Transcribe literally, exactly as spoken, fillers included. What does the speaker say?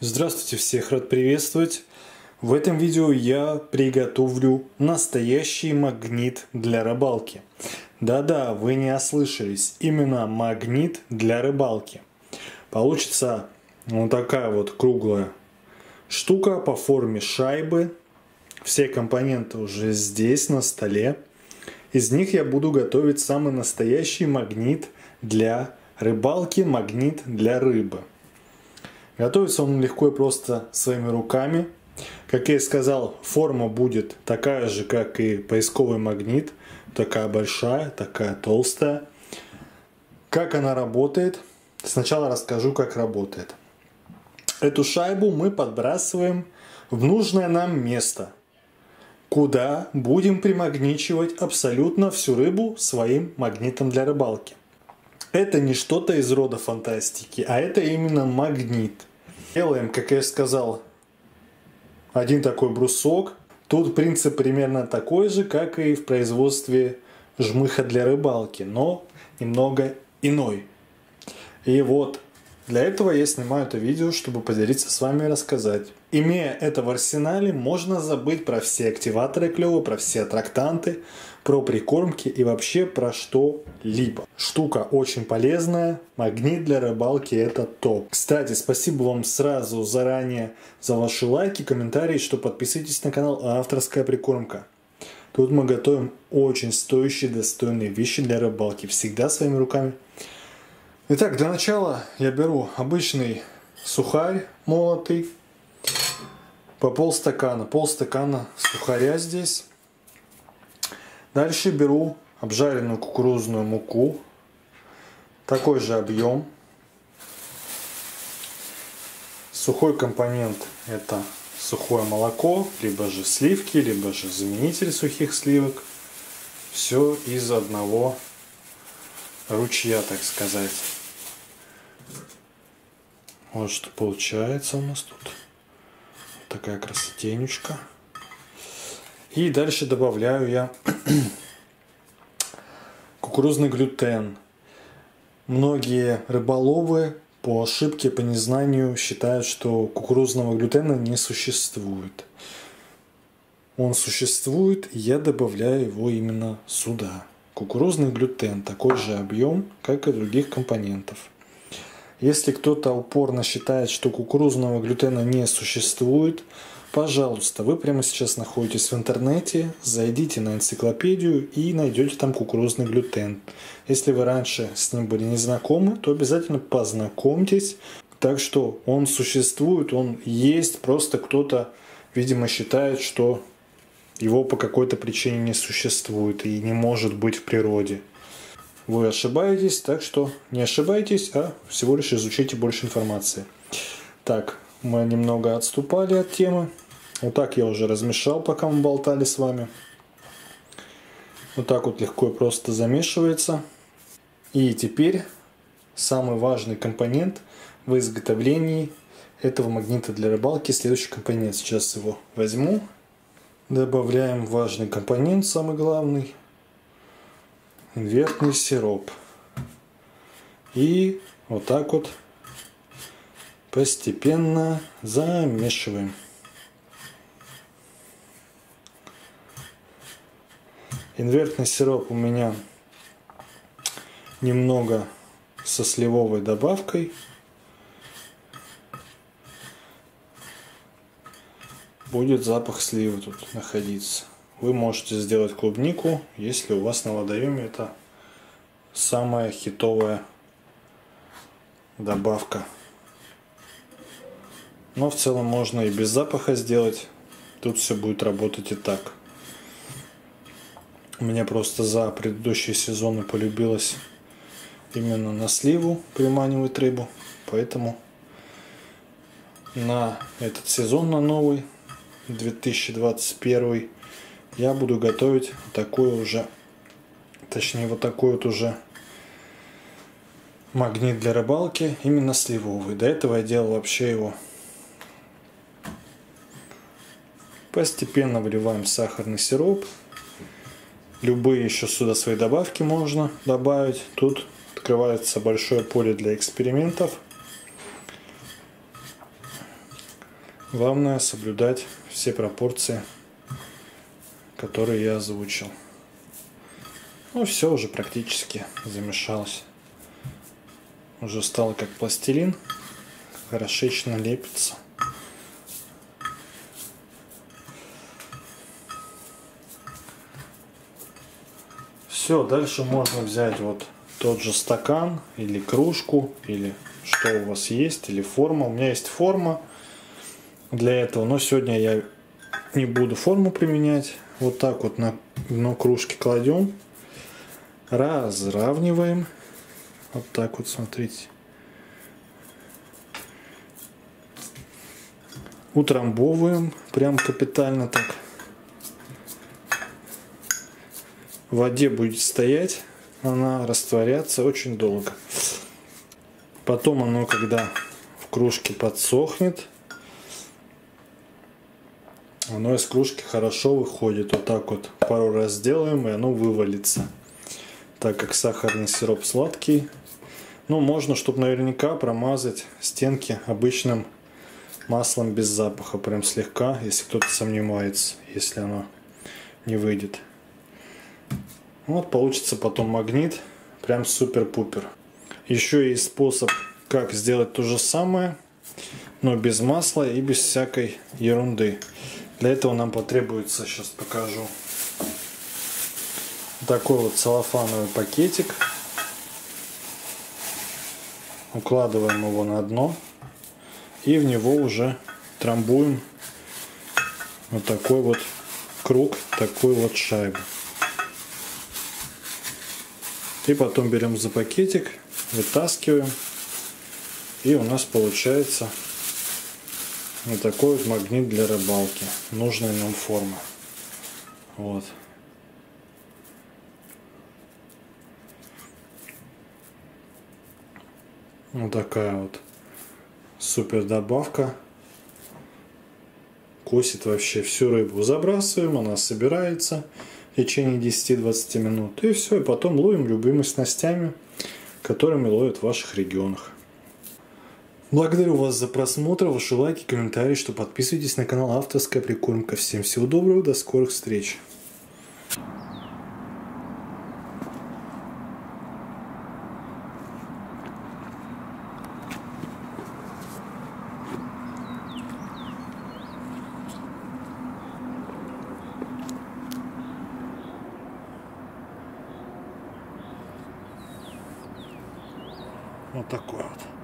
Здравствуйте всех, рад приветствовать! В этом видео я приготовлю настоящий магнит для рыбалки. Да-да, вы не ослышались, именно магнит для рыбалки. Получится вот такая вот круглая штука по форме шайбы. Все компоненты уже здесь на столе. Из них я буду готовить самый настоящий магнит для рыбалки, магнит для рыбы. Готовится он легко и просто своими руками. Как я и сказал, форма будет такая же, как и поисковый магнит. Такая большая, такая толстая. Как она работает? Сначала расскажу, как работает. Эту шайбу мы подбрасываем в нужное нам место, куда будем примагничивать абсолютно всю рыбу своим магнитом для рыбалки. Это не что-то из рода фантастики, а это именно магнит. Делаем, как я сказал, один такой брусок. Тут принцип примерно такой же, как и в производстве жмыха для рыбалки, но немного иной. И вот для этого я снимаю это видео, чтобы поделиться с вами и рассказать. Имея это в арсенале, можно забыть про все активаторы клёва, про все аттрактанты, про прикормки и вообще про что-либо. Штука очень полезная, магнит для рыбалки — это топ. Кстати, спасибо вам сразу заранее за ваши лайки, комментарии, что подписывайтесь на канал «Авторская прикормка». Тут мы готовим очень стоящие, достойные вещи для рыбалки, всегда своими руками. Итак, для начала я беру обычный сухарь молотый, по полстакана, полстакана сухаря здесь. Дальше беру обжаренную кукурузную муку, такой же объем. Сухой компонент — это сухое молоко, либо же сливки, либо же заменитель сухих сливок. Все из одного ручья, так сказать. Вот что получается у нас тут. Такая красотенечка. И дальше добавляю я кукурузный глютен. Многие рыболовы по ошибке, по незнанию считают, что кукурузного глютена не существует. Он существует, и я добавляю его именно сюда. Кукурузный глютен, такой же объем, как и других компонентов. Если кто-то упорно считает, что кукурузного глютена не существует, пожалуйста, вы прямо сейчас находитесь в интернете, зайдите на энциклопедию и найдете там кукурузный глютен. Если вы раньше с ним были не знакомы, то обязательно познакомьтесь. Так что он существует, он есть, просто кто-то, видимо, считает, что его по какой-то причине не существует и не может быть в природе. Вы ошибаетесь, так что не ошибайтесь, а всего лишь изучите больше информации. Так, мы немного отступали от темы. Вот так я уже размешал, пока мы болтали с вами. Вот так вот легко и просто замешивается. И теперь самый важный компонент в изготовлении этого магнита для рыбалки. Следующий компонент, сейчас его возьму. Добавляем важный компонент, самый главный. Инвертный сироп. И вот так вот постепенно замешиваем. Инвертный сироп у меня немного со сливовой добавкой. Будет запах сливы тут находиться. Вы можете сделать клубнику, если у вас на водоеме это самая хитовая добавка. Но в целом можно и без запаха сделать. Тут все будет работать и так. У меня просто за предыдущие сезоны полюбилось именно на сливу приманивать рыбу. Поэтому на этот сезон, на новый, две тысячи двадцать первый, я буду готовить такой уже, точнее вот такой вот уже магнит для рыбалки, именно сливовый. До этого я делал вообще его. Постепенно вливаем сахарный сироп. Любые еще сюда свои добавки можно добавить. Тут открывается большое поле для экспериментов. Главное соблюдать все пропорции, которые я озвучил. Ну, все уже практически замешалось. Уже стало как пластилин, хорошечно лепится. Все, дальше можно взять вот тот же стакан или кружку, или что у вас есть, или форма. У меня есть форма для этого, но сегодня я не буду форму применять. Вот так вот на дно кружки кладем, разравниваем. Вот так вот, смотрите. Утрамбовываем прям капитально так. В воде будет стоять, она растворяться очень долго. Потом оно, когда в кружке подсохнет, оно из кружки хорошо выходит. Вот так вот пару раз сделаем, и оно вывалится. Так как сахарный сироп сладкий, ну, можно, чтобы наверняка, промазать стенки обычным маслом без запаха. Прям слегка, если кто-то сомневается, если оно не выйдет. Вот получится потом магнит, прям супер-пупер. Еще есть способ, как сделать то же самое, но без масла и без всякой ерунды. Для этого нам потребуется, сейчас покажу, такой вот целлофановый пакетик. Укладываем его на дно и в него уже трамбуем вот такой вот круг, такую вот шайбу. И потом берем за пакетик, вытаскиваем, и у нас получается вот такой вот магнит для рыбалки, нужная нам форма. Вот. Вот такая вот супер добавка. Косит вообще всю рыбу. Забрасываем, она собирается в течение десяти-двадцати минут, и все, и потом ловим любыми снастями, которыми ловят в ваших регионах. Благодарю вас за просмотр, ваши лайки, комментарии, что подписывайтесь на канал Авторская прикормка. Всем всего доброго, до скорых встреч! Вот такой вот.